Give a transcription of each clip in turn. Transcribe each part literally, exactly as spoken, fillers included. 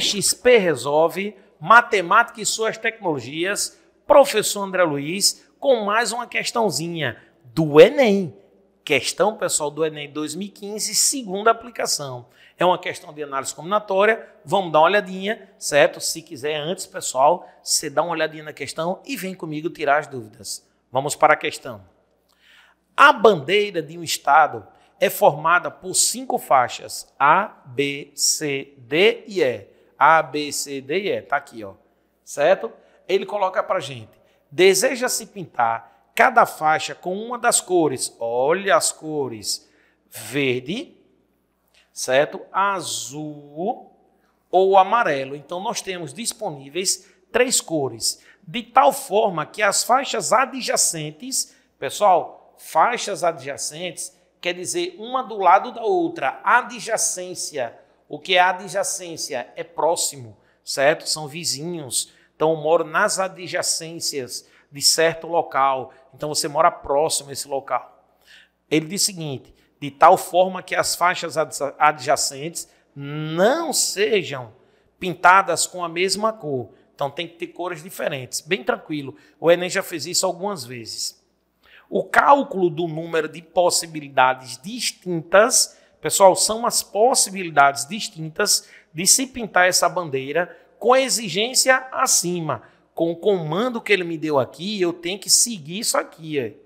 X P Resolve, Matemática e Suas Tecnologias, professor André Luiz, com mais uma questãozinha do Enem. Questão, pessoal, do Enem dois mil e quinze, segunda aplicação. É uma questão de análise combinatória, vamos dar uma olhadinha, certo? Se quiser antes, pessoal, você dá uma olhadinha na questão e vem comigo tirar as dúvidas. Vamos para a questão. A bandeira de um estado é formada por cinco faixas, A, B, C, D e E. A, B, C, D e E, tá aqui, ó, certo? Ele coloca pra gente, deseja-se pintar cada faixa com uma das cores, olha as cores, verde, certo? Azul ou amarelo. Então, nós temos disponíveis três cores, de tal forma que as faixas adjacentes, pessoal, faixas adjacentes, quer dizer, uma do lado da outra, adjacência. O que é adjacência? É próximo, certo? São vizinhos. Então, eu moro nas adjacências de certo local. Então, você mora próximo a esse local. Ele diz o seguinte, de tal forma que as faixas adjacentes não sejam pintadas com a mesma cor. Então, tem que ter cores diferentes. Bem tranquilo. O Enem já fez isso algumas vezes. O cálculo do número de possibilidades distintas, pessoal, são as possibilidades distintas de se pintar essa bandeira com a exigência acima. Com o comando que ele me deu aqui, eu tenho que seguir isso aqui,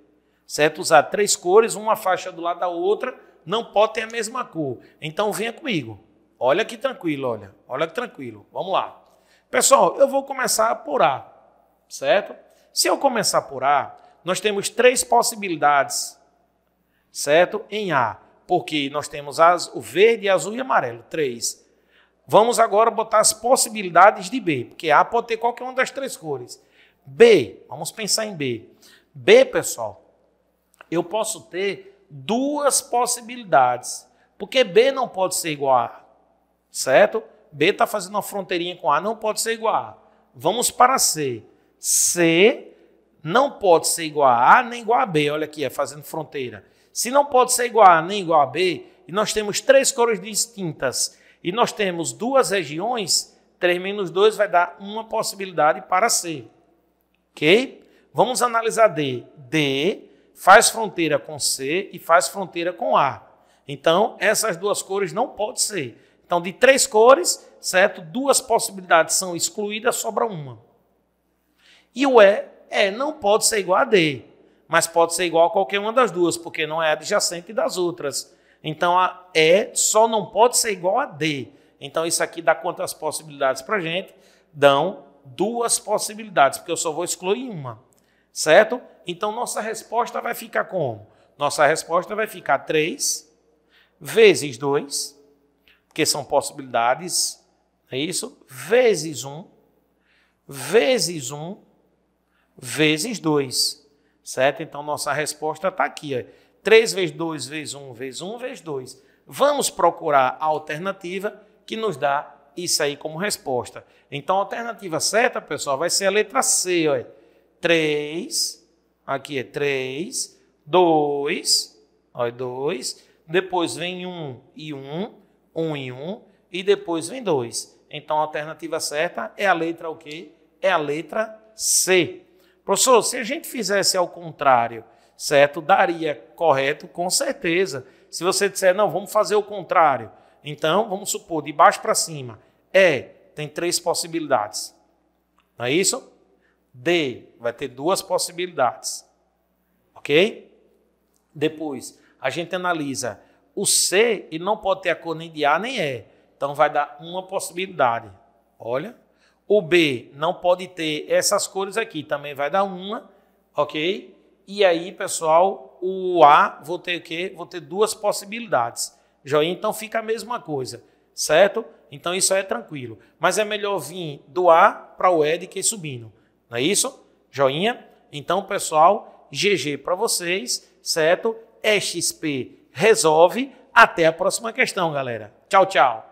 certo? Usar três cores, uma faixa do lado da outra, não pode ter a mesma cor. Então, venha comigo. Olha que tranquilo, olha. Olha que tranquilo. Vamos lá. Pessoal, eu vou começar por A, certo? Se eu começar por A, nós temos três possibilidades, certo? Em A, porque nós temos as, o verde, azul e amarelo, três. Vamos agora botar as possibilidades de B, porque A pode ter qualquer uma das três cores. B, vamos pensar em B. B, pessoal, eu posso ter duas possibilidades, porque B não pode ser igual a A, certo? B está fazendo uma fronteirinha com A, não pode ser igual a A. Vamos para C. C... não pode ser igual a A nem igual a B. Olha aqui, é fazendo fronteira. Se não pode ser igual a A nem igual a B, e nós temos três cores distintas, e nós temos duas regiões, três menos dois vai dar uma possibilidade para C. Ok? Vamos analisar D. D faz fronteira com C e faz fronteira com A. Então, essas duas cores não pode ser. Então, de três cores, certo? Duas possibilidades são excluídas, sobra uma. E o E... É, não pode ser igual a D, mas pode ser igual a qualquer uma das duas, porque não é adjacente das outras. Então, a E só não pode ser igual a D. Então, isso aqui dá quantas possibilidades para a gente? Dão duas possibilidades, porque eu só vou excluir uma, certo? Então, nossa resposta vai ficar como? Nossa resposta vai ficar três vezes dois, porque são possibilidades, é isso? Vezes um, vezes um, vezes dois, certo? Então, nossa resposta está aqui, ó. três vezes dois, vezes um, vezes um, vezes dois. Vamos procurar a alternativa que nos dá isso aí como resposta. Então, a alternativa certa, pessoal, vai ser a letra C, ó. três, aqui é três, dois, ó, dois, depois vem um e um, um e um, e depois vem dois. Então, a alternativa certa é a letra o quê? É a letra C. Professor, se a gente fizesse ao contrário, certo? Daria correto, com certeza. Se você disser, não, vamos fazer o contrário. Então, vamos supor, de baixo para cima. E tem três possibilidades. Não é isso? D vai ter duas possibilidades. Ok? Depois, a gente analisa o C, ele não pode ter a cor nem de A nem E. Então, vai dar uma possibilidade. Olha. O B não pode ter essas cores aqui, também vai dar uma, ok? E aí, pessoal, o A, vou ter o quê? Vou ter duas possibilidades. Joinha, então fica a mesma coisa, certo? Então isso é tranquilo. Mas é melhor vir do A para o E do que subindo, não é isso? Joinha? Então, pessoal, G G para vocês, certo? X P resolve. Até a próxima questão, galera. Tchau, tchau.